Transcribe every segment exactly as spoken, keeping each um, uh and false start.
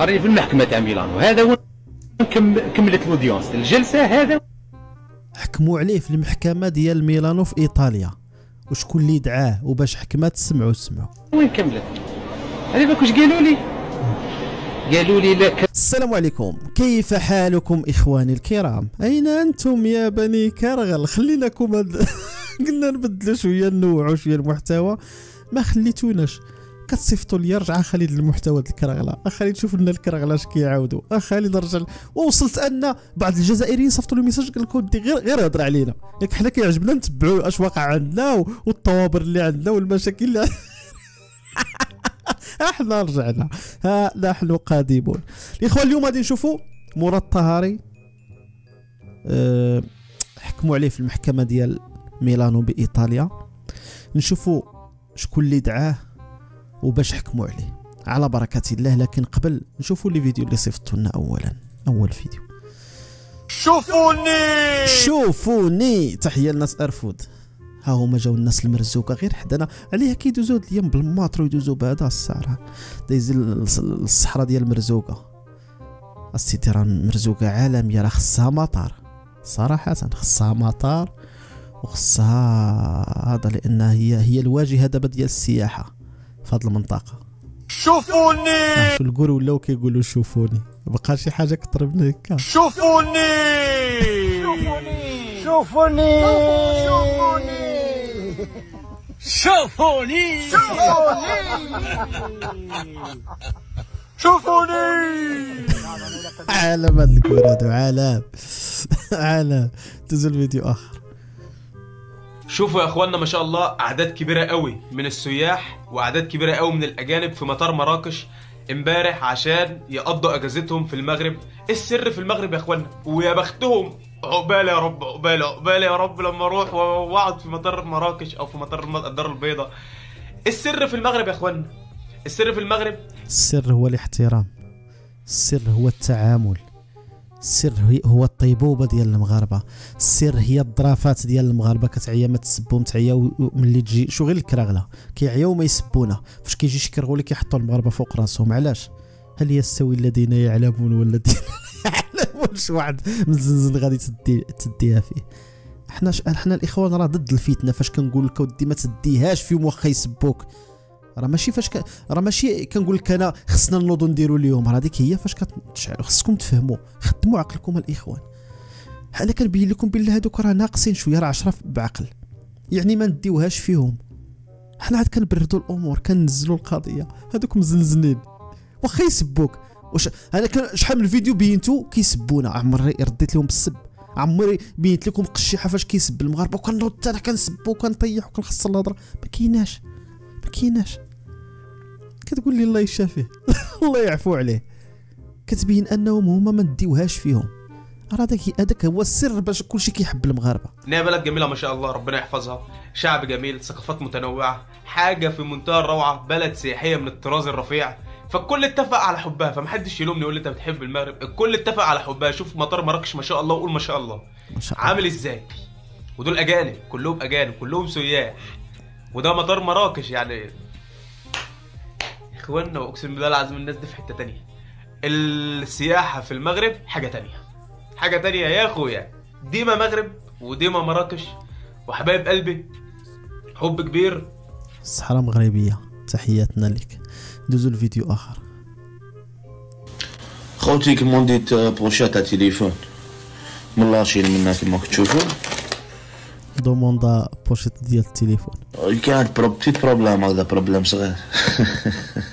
قريني في المحكمة تاع ميلانو. هذا هو كملت لوديونس الجلسة، هذا حكموا عليه في المحكمة ديال ميلانو في إيطاليا. وشكون اللي دعاه وباش حكمات؟ سمعوا سمعوا وين كملت هذه باك واش قالوا لي. قالوا لي لك السلام عليكم، كيف حالكم اخواني الكرام؟ اين انتم يا بني كرغل؟ خليناكم هاد قلنا نبدلوا شويه، نوعوا شويه المحتوى، ما خليتوناش. كتصيفطوا لي رجع خالد المحتوى ديال الكرغله، خالد شوف لنا الكرغله اش كيعاودوا، خالد رجع. ووصلت ان بعض الجزائريين صيفطوا لي ميساج قال لكم غير غير هضر علينا، ياك حنا كيعجبنا نتبعوا اش واقع عندنا والطوابر اللي عندنا والمشاكل اللي احنا رجعنا، ها نحن قادمون. الاخوان اليوم غادي نشوفوا مراد الطهاري أه حكموا عليه في المحكمه ديال ميلانو بايطاليا، نشوفوا شكون اللي دعاه وباش حكموا عليه على بركه الله. لكن قبل نشوفوا لي فيديو اللي صيفطوا لنا. اولا اول فيديو شوفوني شوفوني، تحيه لناس ارفود. ها هما جاو الناس المرزوقه غير حدانا، عليها كيدوزو هاد اليوم بالماطرو يدوزو بهذا الصحراء، دايزين الصحراء ديال مرزوقه. السيتي راه مرزوقه عالميه، راه خصها مطار صراحه، خصها مطار وخصها هذا، لان هي هي الواجهه دابا ديال السياحه في هاد المنطقه. شوفوني شو الكور ولاو كيقولوا شوفوني، بقى شي حاجه كثر من هكا. شوفوني شوفوني شوفوني شوفوني شوفوني شوفوني. عالم هاد الكور هادو، عالم عالم. تزول فيديو اخر. شوفوا يا اخوانا ما شاء الله اعداد كبيره قوي من السياح واعداد كبيره قوي من الاجانب في مطار مراكش امبارح عشان يقضوا اجازتهم في المغرب. السر في المغرب يا اخوانا، ويا بختهم. عقبال يا رب، عقبال عقبال يا رب لما اروح واقعد في مطار مراكش او في مطار الدار البيضاء. السر في المغرب يا اخوانا، السر في المغرب، السر هو الاحترام، السر هو التعامل، السر هو الطيبوبه ديال المغاربه، السر هي الظرافات ديال المغاربه. كتعيا ما تسبوهم، تعيا ملي تجي شو غير الكراغله كيعياو ما يسبونا، فاش كيجي شي كرغول اللي كيحطوا المغاربه فوق راسهم. علاش؟ هل يستوي الذين يعلمون والذين لا يعلمون؟ شي واحد من الزنزن غادي تدي تديها فيه. حنا حنا الاخوان راه ضد الفتنه، فاش كنقول لك ودي ما تديهاش فيهم واخا يسبوك، راه ماشي فاش ك... راه ماشي كنقول لك انا خصنا نوضوا نديروا اليوم، راه هذيك هي فاش كتشعلوا. خصكم تفهموا، خدموا عقلكم الاخوان. انا كنبين لكم بالله هذوك راه ناقصين شويه، راه عشرة بعقل، يعني ما نديوهاش فيهم. حنا عاد كنبردوا الامور، كننزلوا القضيه. هذوك مزنزنين واخا يسبوك. واش انا كان شحال من الفيديو بينتو كيسبونا، عمري رديت لهم بالسب، عمري بينت لكم قشيحه فاش كيسب المغاربه وكنوض حتى انا كنسبو وكنطيح وكنخسر الهضره. ما كايناش ما كايناش. كتقول لي الله يشافيه الله يعفو عليه، كتبين انهم هما ما نديوهاش فيهم. راه هذاك هو السر باش كلشي كيحب المغاربه. انها بلد جميله ما شاء الله، ربنا يحفظها، شعب جميل، ثقافات متنوعه، حاجه في منتهى الروعه، بلد سياحيه من الطراز الرفيع، فالكل اتفق على حبها، فمحدش يلومني يقول لي انت بتحب المغرب، الكل اتفق على حبها. شوف مطار مراكش ما شاء الله، وقول ما شاء الله عامل ازاي، ودول اجانب كلهم، اجانب كلهم سياح، وده مطار مراكش. يعني اخوانا واقسم بالله العظيم الناس دي في حته تانية. السياحه في المغرب حاجه تانية، حاجه تانية يا اخويا. ديما مغرب وديما مراكش وحبايب قلبي، حب كبير. الصحراء مغربيه، تحياتنا لك. دوزوا الفيديو اخر. خوتي كمونديت بروشا تاع تليفون من لاشين منا كما كتشوفوا، دوموندا بوشيت ديال التليفون. كان بروبتي بروبليم، هذا بروبليم صغير.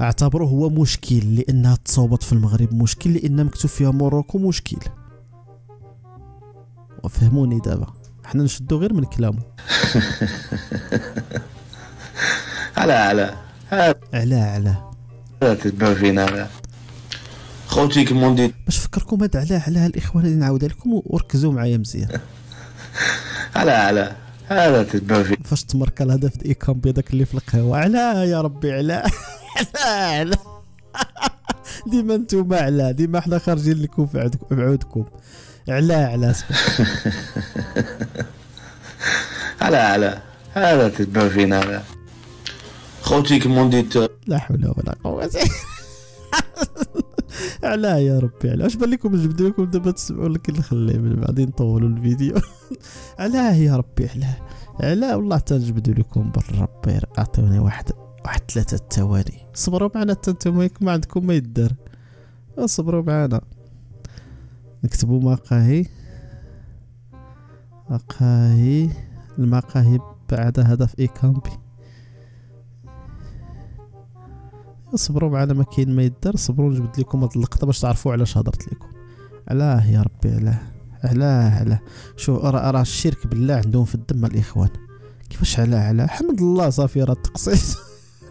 اعتبره هو مشكل، لانها تصوبت في المغرب مشكل، لان مكتوب فيها موروكو مشكل. وفهموني دابا حنا نشدو غير من كلامه. على على على على تتبع فينا. خوتي كموندي باش نفكركم هذا على على الاخوان اللي نعاودها لكم وركزوا معايا مزيان. على على هذا تتبع فيه فاش تمركا الهدف د ايكامبي داك اللي في القهوه. علاه يا ربي علاه علاه ديما انتم علاه ديما حنا خارجين لكم في عودكم. علاه علاه على على هذا تتبع فينا علاه خوتي كموندي. لا حول ولا قوه. علاه يا ربي علاه. واش بان لكم نجبد لكم دابا تسمعوا لك نخليه من بعدين نطولوا الفيديو. علاه يا ربي علاه علاه والله حتى نجبد لكم بالربي. اعطوني واحد واحد ثلاثه الثواني صبروا معنا حتى نتوما ما عندكم ما يدار. صبروا معنا نكتبوا مقاهي مقاهي المقاهي بعد هدف ايكامبي. صبروا معنا ما كاين ما يدار. صبروا نجبد لكم هاد اللقطه باش تعرفوا علاش هضرت لكم. علاه يا ربي علاه علاه علاه. شوف راه راه الشرك بالله عندهم في الدم الاخوان. كيفاش علاه علاه؟ حمد الله صافي راه التقسيط.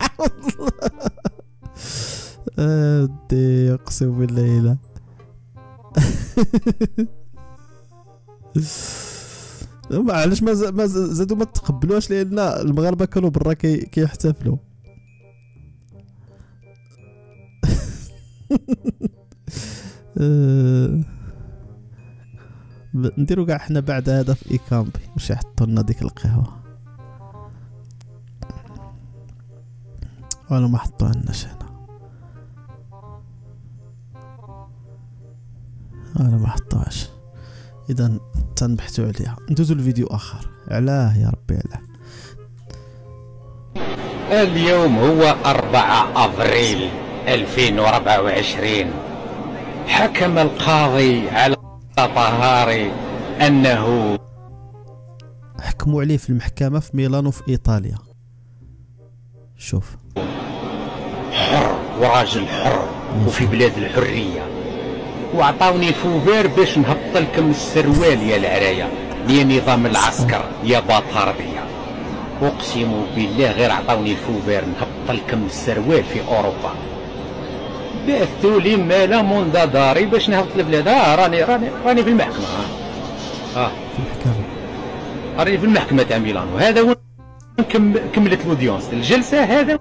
حمد الله دي اقسم بالله لا. علاش ما ما زادوا ما تقبلوهاش؟ لان المغاربه كانوا برا كيحتفلوا. نديرو كاع حنا بعد هدف ايكامبي باش يحطو لنا ديك القهوه. ولا ما حطوها لناش هنا. ولا ما حطوهاش. اذا تنبحثو عليها. ندوزو لفيديو اخر. علاه يا ربي علاه. اليوم هو أربعة أفريل ألفين وأربعة وعشرين. حكم القاضي على الطهاري أنه حكموا عليه في المحكمة في ميلانو في إيطاليا. شوف حر وراجل حر وفي بلاد الحرية. وعطاوني فوفير باش نهبط لكم السروال يا العراية يا نظام العسكر يا باطاردية. أقسم بالله غير عطاوني فوفير نهبط لكم السروال في أوروبا. بعثتوا لي مالا منذ داري باش نهبط للبلاد. اه راني راني راني في المحكمه. اه في المحكمه راني في المحكمه تاع ميلانو. هذا هو كملت الاودينس الجلسه. هذا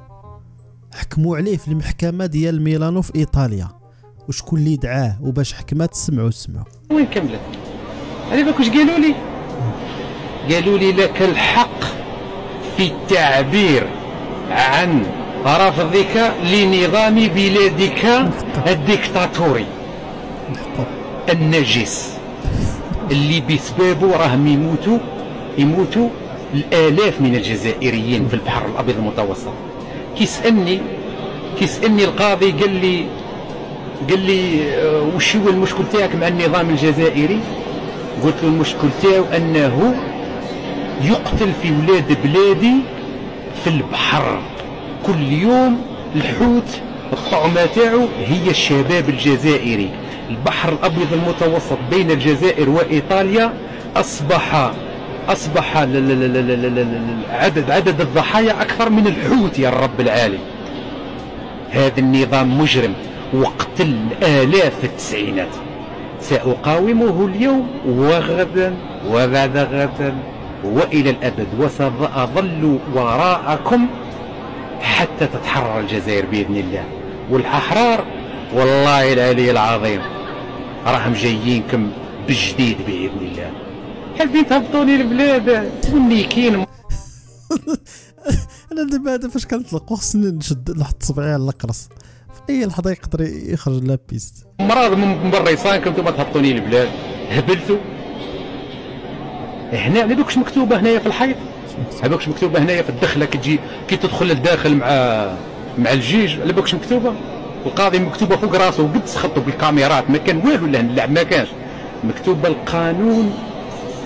حكموا عليه في المحكمه ديال ميلانو في ايطاليا. وشكون اللي دعاه وباش حكمات؟ سمعوا سمعوا وين كملت. على بالك واش قالوا لي؟ قالوا لي لك الحق في التعبير عن رفضك لنظام بلادك الديكتاتوري النجس اللي بسببه راهم يموتوا يموتوا الالاف من الجزائريين في البحر الابيض المتوسط. كيسالني كيسالني القاضي قال لي قال لي واش هو المشكل تاعك مع النظام الجزائري؟ قلت له المشكل تاعو انه يقتل في ولاد بلادي في البحر كل يوم. الحوت الطعمه تاعو هي الشباب الجزائري. البحر الابيض المتوسط بين الجزائر وايطاليا اصبح اصبح عدد عدد الضحايا اكثر من الحوت يا رب العالي. هذا النظام مجرم وقتل الاف في التسعينات. ساقاومه اليوم وغدا وبعد غدا والى الابد وساظل وراءكم حتى تتحرر الجزائر باذن الله. والاحرار والله العلي العظيم راهم جايينكم بالجديد باذن الله. حابين تهبطوني البلاد والنيكين. انا دابا هذا فاش كنطلقو خصني نشد نحط صبعي على القرص في اي لحظه يقدر يخرج لها بيست. مراد من بريصانكم انتوما تهبطوني البلاد. هبلتوا هنا ما دوكش مكتوبه هنايا في الحيط. هذاكش مكتوبه هنايا في الدخله كي تجي كي تدخل للداخل مع مع الجيج. على بالكش مكتوبه؟ القاضي مكتوبه فوق راسه وقد سخطوا بالكاميرات ما كان والو. لا اللعب ما كانش مكتوبه. القانون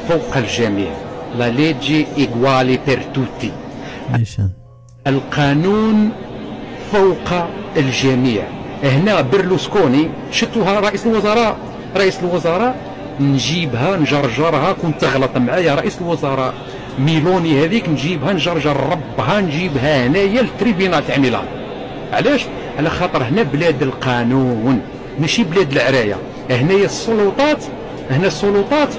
فوق الجميع. لا ليجي ايغوالي بير توتي. القانون فوق الجميع. هنا بيرلوسكوني شفتوها رئيس الوزراء رئيس الوزراء نجيبها نجرجرها. كنت غلط معايا رئيس الوزراء ميلوني هذيك نجيبها نجرجر ربها نجيبها هنايا للتريبينال تاع ميلان. علاش؟ على خاطر هنا بلاد القانون ماشي بلاد العرايه. هنايا السلطات، هنا السلطات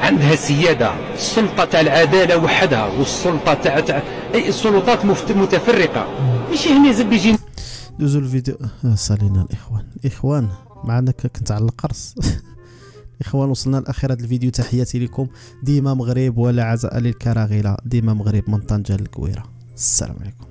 عندها سياده، السلطه تاع العداله وحدها والسلطه تاع تاع اي السلطات متفرقه، ماشي هنا زب يجي. دوزو الفيديو صالينا الاخوان، الاخوان معنا كنت على القرص. اخوان وصلنا لاخر هذا الفيديو، تحياتي لكم، ديما مغرب ولا عزاء للكراغيله، ديما مغرب من طنجه للكويره، السلام عليكم.